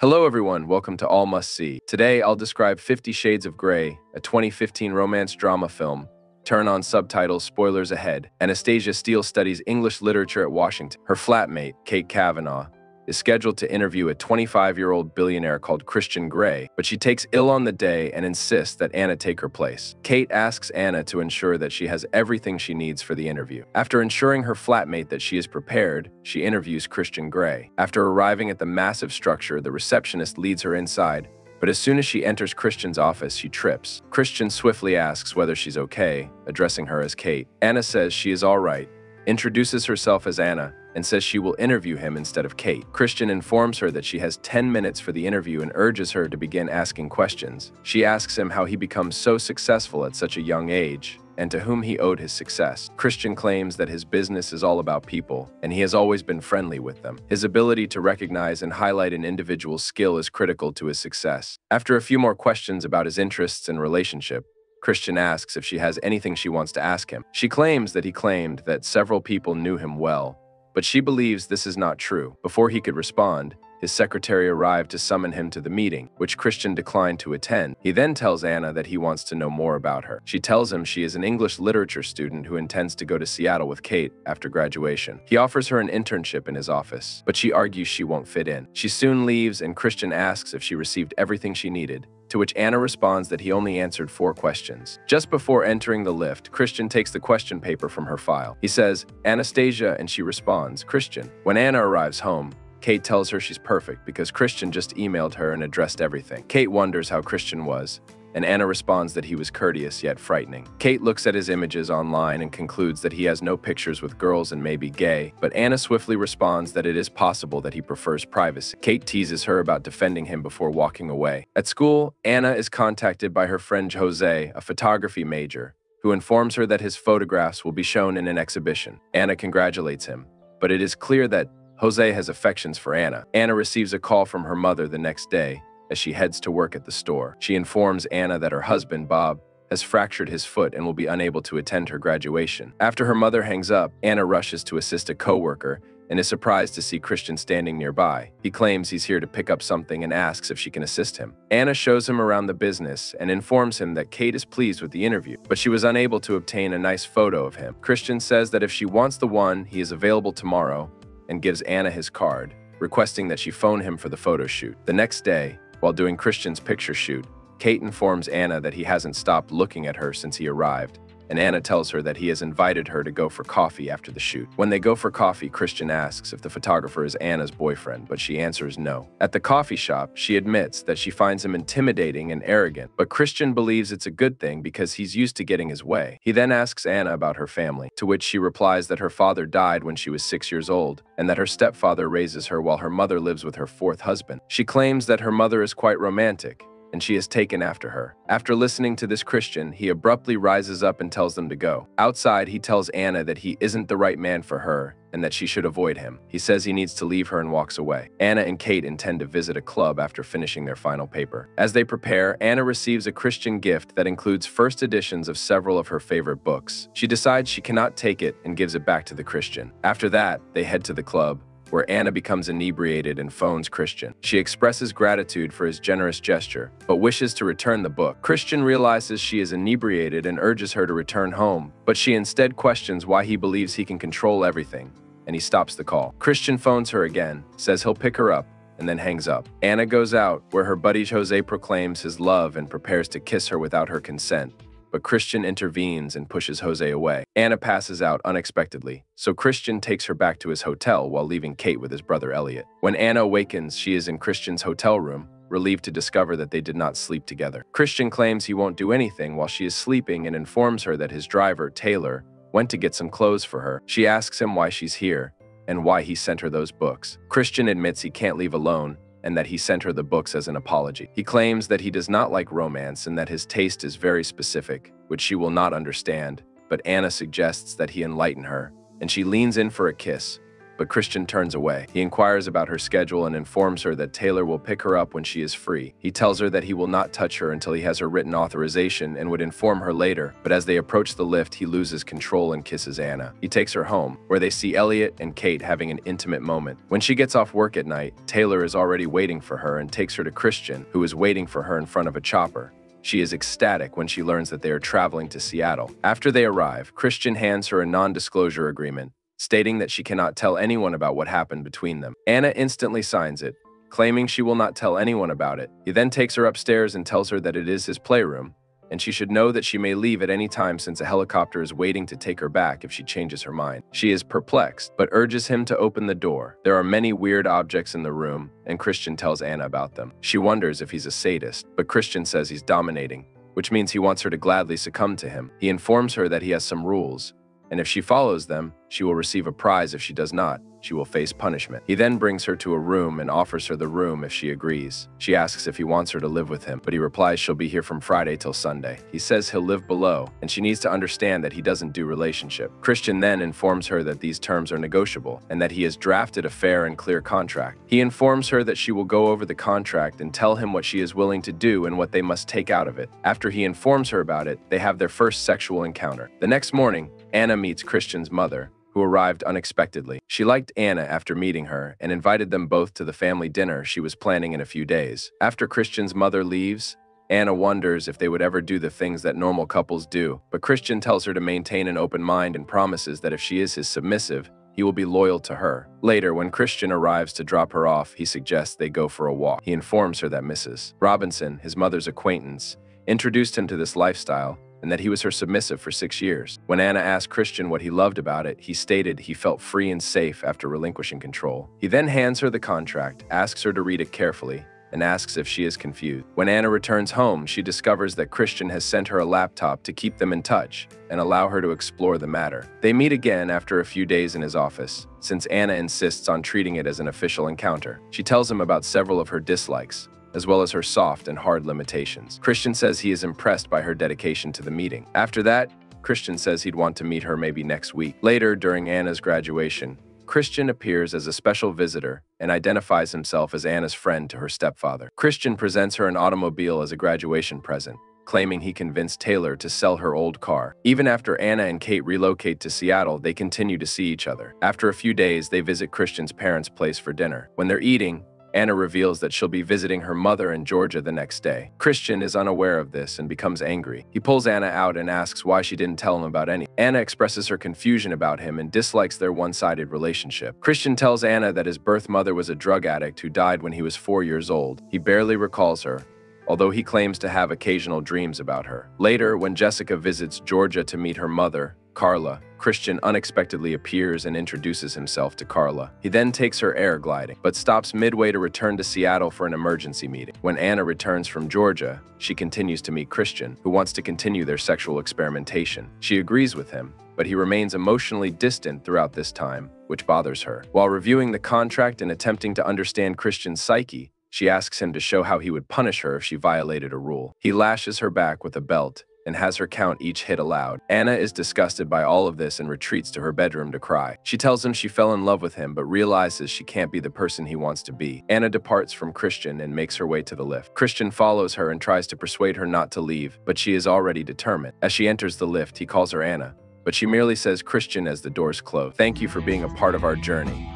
Hello everyone, welcome to All Must See. Today I'll describe 50 Shades of Grey, a 2015 romance drama film. Turn on subtitles, spoilers ahead. Anastasia Steele studies English literature at Washington. Her flatmate, Kate Kavanaugh, is scheduled to interview a 25-year-old billionaire called Christian Grey, but she takes ill on the day and insists that Anna take her place. Kate asks Anna to ensure that she has everything she needs for the interview. After ensuring her flatmate that she is prepared, she interviews Christian Grey. After arriving at the massive structure, the receptionist leads her inside, but as soon as she enters Christian's office, she trips. Christian swiftly asks whether she's okay, addressing her as Kate. Anna says she is all right, introduces herself as Anna, and says she will interview him instead of Kate. Christian informs her that she has 10 minutes for the interview and urges her to begin asking questions. She asks him how he becomes so successful at such a young age and to whom he owed his success. Christian claims that his business is all about people, and he has always been friendly with them. His ability to recognize and highlight an individual's skill is critical to his success. After a few more questions about his interests and relationship, Christian asks if she has anything she wants to ask him. She claims that he claimed that several people knew him well, but she believes this is not true. Before he could respond, his secretary arrived to summon him to the meeting, which Christian declined to attend. He then tells Anna that he wants to know more about her. She tells him she is an English literature student who intends to go to Seattle with Kate after graduation. He offers her an internship in his office, but she argues she won't fit in. She soon leaves, and Christian asks if she received everything she needed, to which Anna responds that he only answered 4 questions. Just before entering the lift, Christian takes the question paper from her file. He says, "Anastasia," and she responds, "Christian." When Anna arrives home, Kate tells her she's perfect because Christian just emailed her and addressed everything. Kate wonders how Christian was, and Anna responds that he was courteous yet frightening. Kate looks at his images online and concludes that he has no pictures with girls and may be gay, but Anna swiftly responds that it is possible that he prefers privacy. Kate teases her about defending him before walking away. At school, Anna is contacted by her friend Jose, a photography major, who informs her that his photographs will be shown in an exhibition. Anna congratulates him, but it is clear that Jose has affections for Anna. Anna receives a call from her mother the next day as she heads to work at the store. She informs Anna that her husband, Bob, has fractured his foot and will be unable to attend her graduation. After her mother hangs up, Anna rushes to assist a coworker and is surprised to see Christian standing nearby. He claims he's here to pick up something and asks if she can assist him. Anna shows him around the business and informs him that Kate is pleased with the interview, but she was unable to obtain a nice photo of him. Christian says that if she wants the one, he is available tomorrow, and gives Anna his card, requesting that she phone him for the photo shoot. The next day, while doing Christian's picture shoot, Kate informs Anna that he hasn't stopped looking at her since he arrived, and Anna tells her that he has invited her to go for coffee after the shoot. When they go for coffee, Christian asks if the photographer is Anna's boyfriend, but she answers no. At the coffee shop, she admits that she finds him intimidating and arrogant, but Christian believes it's a good thing because he's used to getting his way. He then asks Anna about her family, to which she replies that her father died when she was 6 years old, and that her stepfather raises her while her mother lives with her 4th husband. She claims that her mother is quite romantic, and she is taken after her. After listening to this, Christian, he abruptly rises up and tells them to go. Outside, he tells Anna that he isn't the right man for her and that she should avoid him. He says he needs to leave her and walks away. Anna and Kate intend to visit a club after finishing their final paper. As they prepare, Anna receives a Christian gift that includes first editions of several of her favorite books. She decides she cannot take it and gives it back to the Christian. After that, they head to the club, where Anna becomes inebriated and phones Christian. She expresses gratitude for his generous gesture, but wishes to return the book. Christian realizes she is inebriated and urges her to return home, but she instead questions why he believes he can control everything, and he stops the call. Christian phones her again, says he'll pick her up, and then hangs up. Anna goes out, where her buddy Jose proclaims his love and prepares to kiss her without her consent, but Christian intervenes and pushes Jose away. Anna passes out unexpectedly, so Christian takes her back to his hotel while leaving Kate with his brother Elliot. When Anna awakens, she is in Christian's hotel room, relieved to discover that they did not sleep together. Christian claims he won't do anything while she is sleeping and informs her that his driver, Taylor, went to get some clothes for her. She asks him why she's here and why he sent her those books. Christian admits he can't leave alone, and that he sent her the books as an apology. He claims that he does not like romance and that his taste is very specific, which she will not understand, but Anna suggests that he enlighten her, and she leans in for a kiss, but Christian turns away. He inquires about her schedule and informs her that Taylor will pick her up when she is free. He tells her that he will not touch her until he has her written authorization and would inform her later, but as they approach the lift, he loses control and kisses Anna. He takes her home, where they see Elliot and Kate having an intimate moment. When she gets off work at night, Taylor is already waiting for her and takes her to Christian, who is waiting for her in front of a chopper. She is ecstatic when she learns that they are traveling to Seattle. After they arrive, Christian hands her a non-disclosure agreement, stating that she cannot tell anyone about what happened between them. Anna instantly signs it, claiming she will not tell anyone about it. He then takes her upstairs and tells her that it is his playroom, and she should know that she may leave at any time since a helicopter is waiting to take her back if she changes her mind. She is perplexed, but urges him to open the door. There are many weird objects in the room, and Christian tells Anna about them. She wonders if he's a sadist, but Christian says he's dominating, which means he wants her to gladly succumb to him. He informs her that he has some rules, and if she follows them, she will receive a prize. If she does not, she will face punishment. He then brings her to a room and offers her the room if she agrees. She asks if he wants her to live with him, but he replies she'll be here from Friday till Sunday. He says he'll live below, and she needs to understand that he doesn't do relationship. Christian then informs her that these terms are negotiable, and that he has drafted a fair and clear contract. He informs her that she will go over the contract and tell him what she is willing to do and what they must take out of it. After he informs her about it, they have their first sexual encounter. The next morning, Anna meets Christian's mother, who arrived unexpectedly. She liked Anna after meeting her and invited them both to the family dinner she was planning in a few days. After Christian's mother leaves, Anna wonders if they would ever do the things that normal couples do, but Christian tells her to maintain an open mind and promises that if she is his submissive, he will be loyal to her. Later, when Christian arrives to drop her off, he suggests they go for a walk. He informs her that Mrs. Robinson, his mother's acquaintance, introduced him to this lifestyle, and that he was her submissive for 6 years. When Anna asked Christian what he loved about it, he stated he felt free and safe after relinquishing control. He then hands her the contract, asks her to read it carefully, and asks if she is confused. When Anna returns home, she discovers that Christian has sent her a laptop to keep them in touch and allow her to explore the matter. They meet again after a few days in his office, since Anna insists on treating it as an official encounter. She tells him about several of her dislikes, as well as her soft and hard limitations. Christian says he is impressed by her dedication to the meeting. After that, Christian says he'd want to meet her maybe next week. Later, during Anna's graduation, Christian appears as a special visitor and identifies himself as Anna's friend to her stepfather. Christian presents her an automobile as a graduation present, claiming he convinced Taylor to sell her old car. Even after Anna and Kate relocate to Seattle, they continue to see each other. After a few days, they visit Christian's parents' place for dinner. When they're eating, Anna reveals that she'll be visiting her mother in Georgia the next day. Christian is unaware of this and becomes angry. He pulls Anna out and asks why she didn't tell him about anything. Anna expresses her confusion about him and dislikes their one-sided relationship. Christian tells Anna that his birth mother was a drug addict who died when he was 4 years old. He barely recalls her, although he claims to have occasional dreams about her. Later, when Jessica visits Georgia to meet her mother, Carla, Christian unexpectedly appears and introduces himself to Carla. He then takes her air gliding, but stops midway to return to Seattle for an emergency meeting. When Anna returns from Georgia, she continues to meet Christian, who wants to continue their sexual experimentation. She agrees with him, but he remains emotionally distant throughout this time, which bothers her. While reviewing the contract and attempting to understand Christian's psyche, she asks him to show how he would punish her if she violated a rule. He lashes her back with a belt and has her count each hit aloud. Anna is disgusted by all of this and retreats to her bedroom to cry. She tells him she fell in love with him but realizes she can't be the person he wants to be. Anna departs from Christian and makes her way to the lift. Christian follows her and tries to persuade her not to leave, but she is already determined. As she enters the lift, he calls her Anna, but she merely says Christian as the doors close. Thank you for being a part of our journey.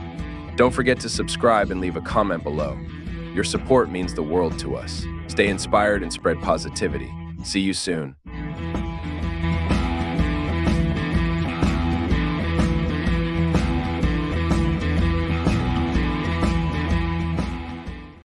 Don't forget to subscribe and leave a comment below. Your support means the world to us. Stay inspired and spread positivity. See you soon.